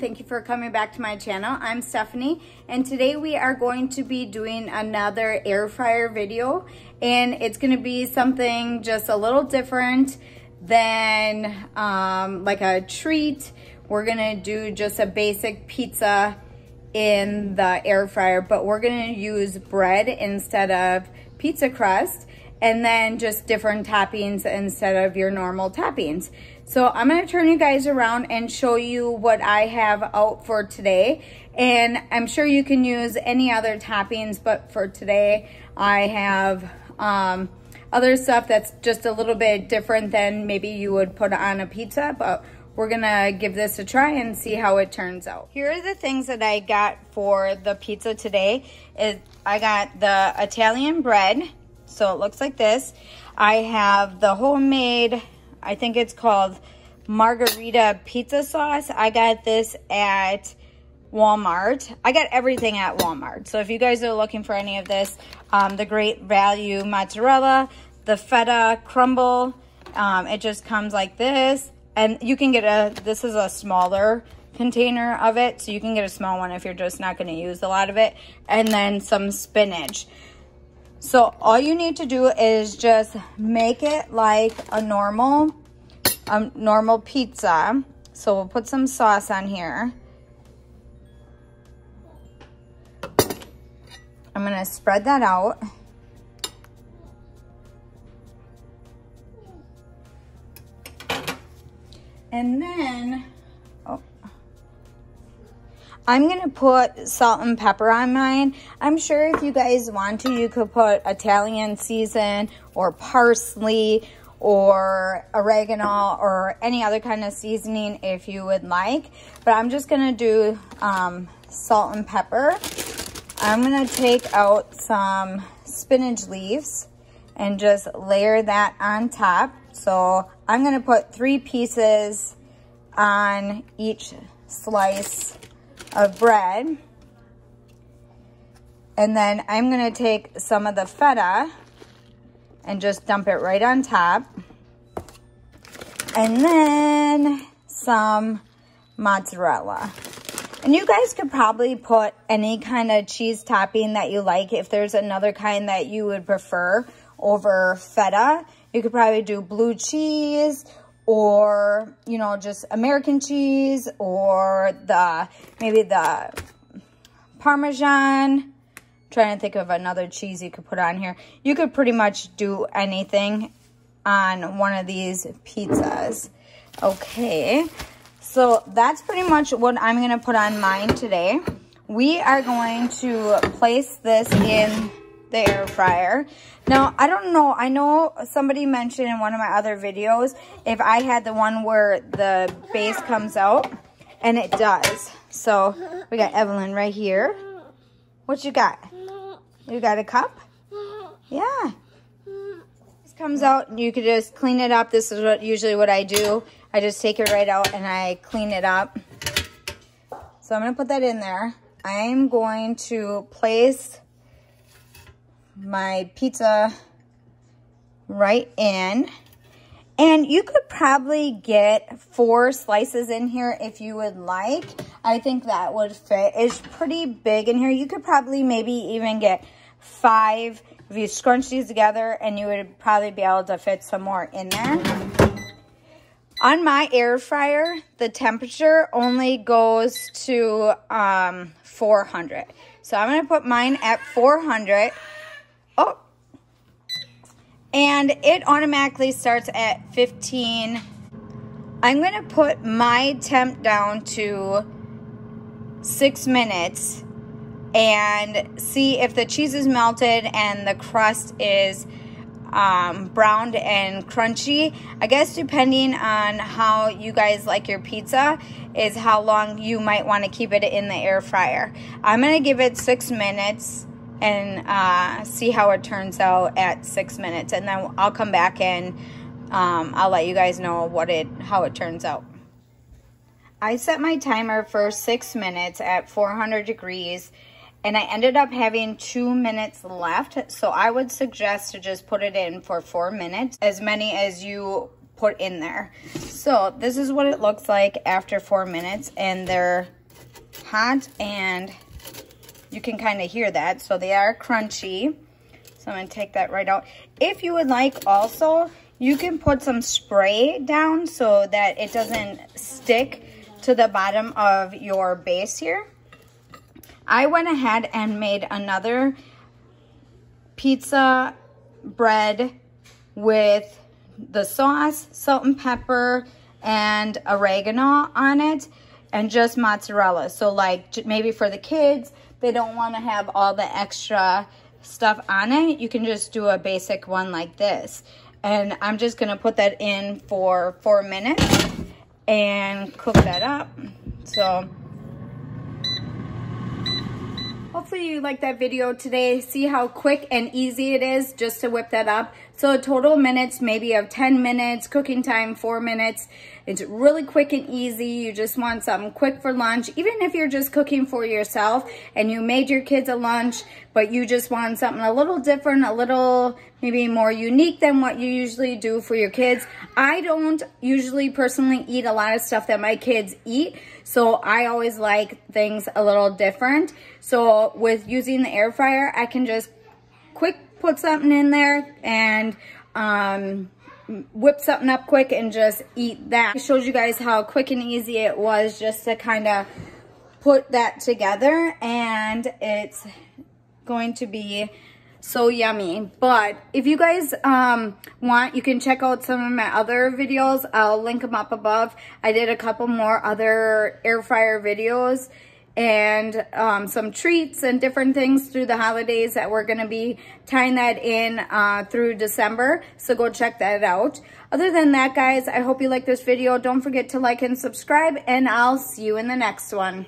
Thank you for coming back to my channel. I'm Stephanie, and today we are going to be doing another air fryer video, and it's going to be something just a little different than like a treat. We're going to do just a basic pizza in the air fryer, but we're going to use bread instead of pizza crust, and then just different toppings instead of your normal toppings. So I'm gonna turn you guys around and show you what I have out for today. And I'm sure you can use any other toppings, but for today I have other stuff that's just a little bit different than maybe you would put on a pizza, but we're gonna give this a try and see how it turns out. Here are the things that I got for the pizza today. I got the Italian bread, so it looks like this. I have the homemade, I think it's called Margherita pizza sauce. I got this at Walmart. I got everything at Walmart. So if you guys are looking for any of this, the Great Value mozzarella, the feta crumble, it just comes like this. And you can get this is a smaller container of it. So you can get a small one if you're just not gonna use a lot of it. And then some spinach. So all you need to do is just make it like a normal pizza. So we'll put some sauce on here. I'm gonna spread that out. And then, I'm gonna put salt and pepper on mine. I'm sure if you guys want to, you could put Italian season or parsley or oregano or any other kind of seasoning if you would like. But I'm just gonna do salt and pepper. I'm gonna take out some spinach leaves and just layer that on top. So I'm gonna put 3 pieces on each slice of bread, and then I'm gonna take some of the feta and just dump it right on top, and then some mozzarella. And you guys could probably put any kind of cheese topping that you like. If there's another kind that you would prefer over feta, you could probably do blue cheese, or, you know, just American cheese, or maybe the Parmesan. I'm trying to think of another cheese you could put on here. You could pretty much do anything on one of these pizzas. Okay, so that's pretty much what I'm gonna put on mine today. We are going to place this in the air fryer. Now, I don't know, I know somebody mentioned in one of my other videos, if I had the one where the base comes out, and it does. So we got Evelyn right here. What you got? You got a cup? Yeah. This comes out and you could just clean it up. This is usually what I do. I just take it right out and I clean it up. So I'm gonna put that in there. I'm going to place my pizza right in, and you could probably get 4 slices in here if you would like. I think that would fit. It's pretty big in here. You could probably maybe even get 5 if you scrunch these together, and you would probably be able to fit some more in there. On my air fryer, the temperature only goes to 400. So I'm gonna put mine at 400. Oh, and it automatically starts at 15. I'm gonna put my temp down to 6 minutes and see if the cheese is melted and the crust is browned and crunchy. I guess depending on how you guys like your pizza is how long you might wanna keep it in the air fryer. I'm gonna give it 6 minutes and see how it turns out at 6 minutes, and then I'll come back and I'll let you guys know how it turns out. I set my timer for 6 minutes at 400 degrees, and I ended up having 2 minutes left. So I would suggest to just put it in for 4 minutes, as many as you put in there. So this is what it looks like after 4 minutes, and they're hot and you can kind of hear that. So they are crunchy. So I'm gonna take that right out. If you would like also, you can put some spray down so that it doesn't stick to the bottom of your base here. I went ahead and made another pizza bread with the sauce, salt and pepper, and oregano on it, and just mozzarella. So like maybe for the kids, they don't want to have all the extra stuff on it. You can just do a basic one like this. And I'm just going to put that in for 4 minutes and cook that up. So hopefully you like that video today. See how quick and easy it is just to whip that up. So total minutes maybe of 10 minutes, cooking time 4 minutes. It's really quick and easy. You just want something quick for lunch. Even if you're just cooking for yourself and you made your kids a lunch, but you just want something a little different, a little maybe more unique than what you usually do for your kids. I don't usually personally eat a lot of stuff that my kids eat, so I always like things a little different. So with using the air fryer, I can just quick put something in there and whip something up quick and just eat that. It shows you guys how quick and easy it was just to kind of put that together, and it's going to be so yummy. But if you guys want, you can check out some of my other videos. I'll link them up above. I did a couple more other air fryer videos and some treats and different things through the holidays that we're gonna be tying that in through December. So go check that out. Other than that, guys, I hope you like this video. Don't forget to like and subscribe, and I'll see you in the next one.